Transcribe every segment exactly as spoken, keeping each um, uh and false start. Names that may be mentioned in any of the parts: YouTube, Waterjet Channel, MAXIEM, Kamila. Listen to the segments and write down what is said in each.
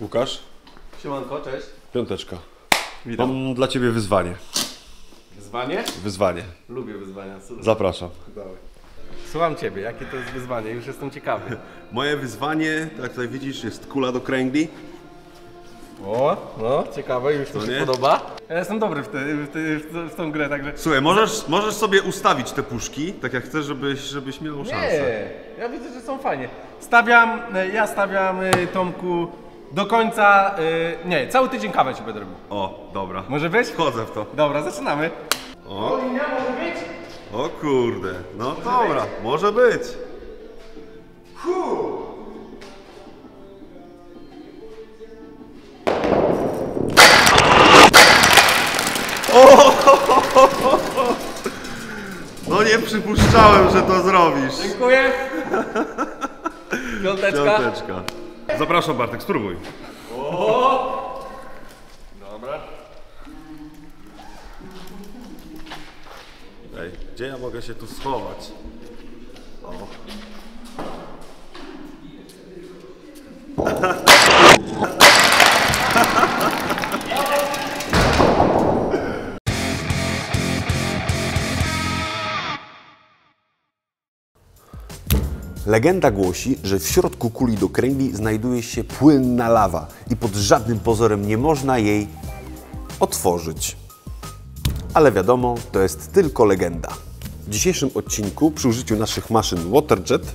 Łukasz. Siemanko, cześć. Piąteczka. Witam. Mam dla Ciebie wyzwanie. Wyzwanie? Wyzwanie. Lubię wyzwania. Super. Zapraszam. Dawaj. Słucham Ciebie, jakie to jest wyzwanie? Już jestem ciekawy. Moje wyzwanie, jak tutaj widzisz, jest kula do kręgli. O, no, ciekawe, już to się podoba. Ja jestem dobry w, te, w, te, w tą grę, także... Słuchaj, możesz, możesz sobie ustawić te puszki, tak jak chcesz, żebyś, żebyś miał szansę. Nie, ja widzę, że są fajnie. Stawiam, ja stawiam, Tomku, do końca, nie, cały tydzień kawę Ci będę robił. O, dobra. Może być? Wchodzę w to. Dobra, zaczynamy. O, linia może być? O kurde, no może dobra, być? Może być. Huh. No nie przypuszczałem, że to zrobisz. Dziękuję. Piąteczka. Piąteczka. Zapraszam, Bartek, spróbuj. O! Dobra. Ej, gdzie ja mogę się tu schować? O. Legenda głosi, że w środku kuli do kręgli znajduje się płynna lawa i pod żadnym pozorem nie można jej otworzyć. Ale wiadomo, to jest tylko legenda. W dzisiejszym odcinku przy użyciu naszych maszyn Waterjet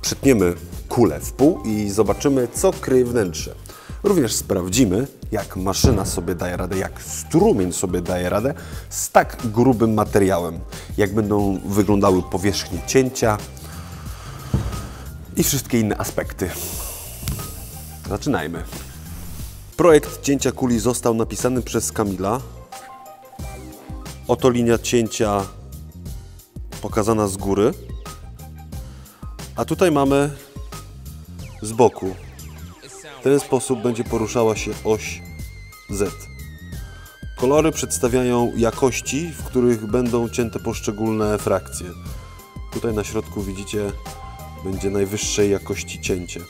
przytniemy kulę w pół i zobaczymy, co kryje wnętrze. Również sprawdzimy, jak maszyna sobie daje radę, jak strumień sobie daje radę z tak grubym materiałem, jak będą wyglądały powierzchnie cięcia, i wszystkie inne aspekty. Zaczynajmy. Projekt cięcia kuli został napisany przez Kamila. Oto linia cięcia pokazana z góry. A tutaj mamy z boku. W ten sposób będzie poruszała się oś Z. Kolory przedstawiają jakości, w których będą cięte poszczególne frakcje. Tutaj na środku widzicie, będzie najwyższej jakości cięcie.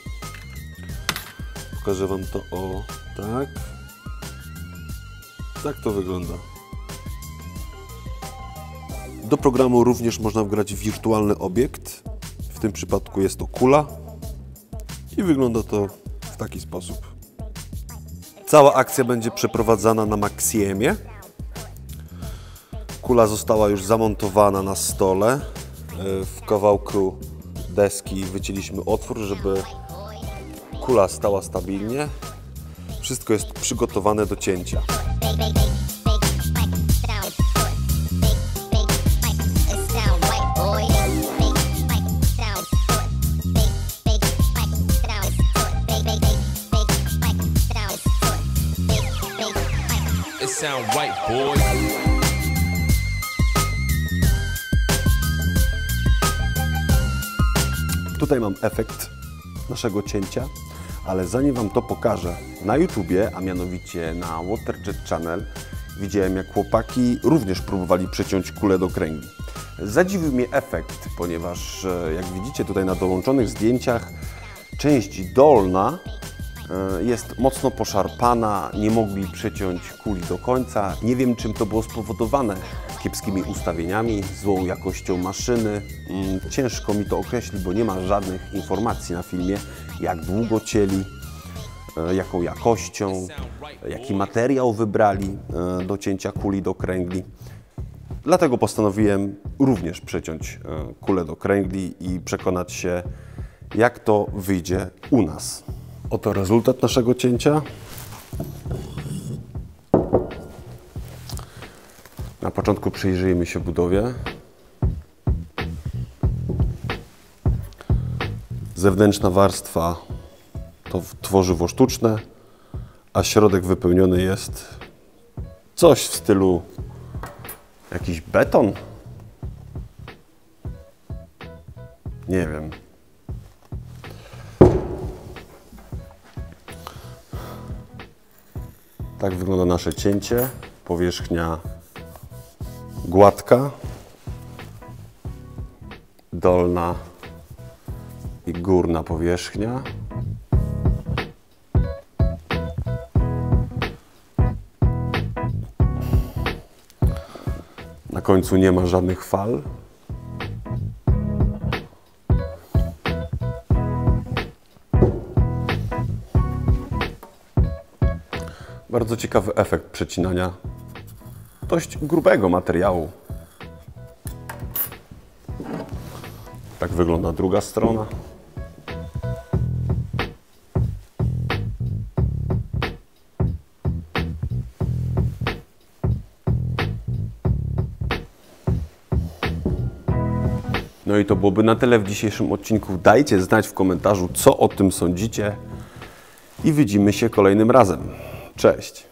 Pokażę Wam to o tak. Tak to wygląda. Do programu również można wgrać wirtualny obiekt. W tym przypadku jest to kula. I wygląda to w taki sposób. Cała akcja będzie przeprowadzana na MAXIEMie. Kula została już zamontowana na stole. W kawałku deski wycięliśmy otwór, żeby kula stała stabilnie. Wszystko jest przygotowane do cięcia. Tutaj mam efekt naszego cięcia, ale zanim Wam to pokażę, na YouTubie, a mianowicie na Waterjet Channel, widziałem, jak chłopaki również próbowali przeciąć kulę do kręgli. Zadziwił mnie efekt, ponieważ jak widzicie tutaj na dołączonych zdjęciach, część dolna jest mocno poszarpana, nie mogli przeciąć kuli do końca. Nie wiem, czym to było spowodowane. Kiepskimi ustawieniami, złą jakością maszyny. Ciężko mi to określić, bo nie ma żadnych informacji na filmie, jak długo cięli, jaką jakością, jaki materiał wybrali do cięcia kuli do kręgli. Dlatego postanowiłem również przeciąć kulę do kręgli i przekonać się, jak to wyjdzie u nas. Oto rezultat naszego cięcia. Na początku przyjrzyjmy się budowie. Zewnętrzna warstwa to tworzywo sztuczne, a środek wypełniony jest coś w stylu jakiś beton. Nie wiem. Tak wygląda nasze cięcie. Powierzchnia gładka, dolna i górna powierzchnia. końcu nie ma żadnych fal. Bardzo ciekawy efekt przecinania dość grubego materiału. Tak wygląda druga strona. No i to byłoby na tyle w dzisiejszym odcinku. Dajcie znać w komentarzu, co o tym sądzicie i widzimy się kolejnym razem. Cześć!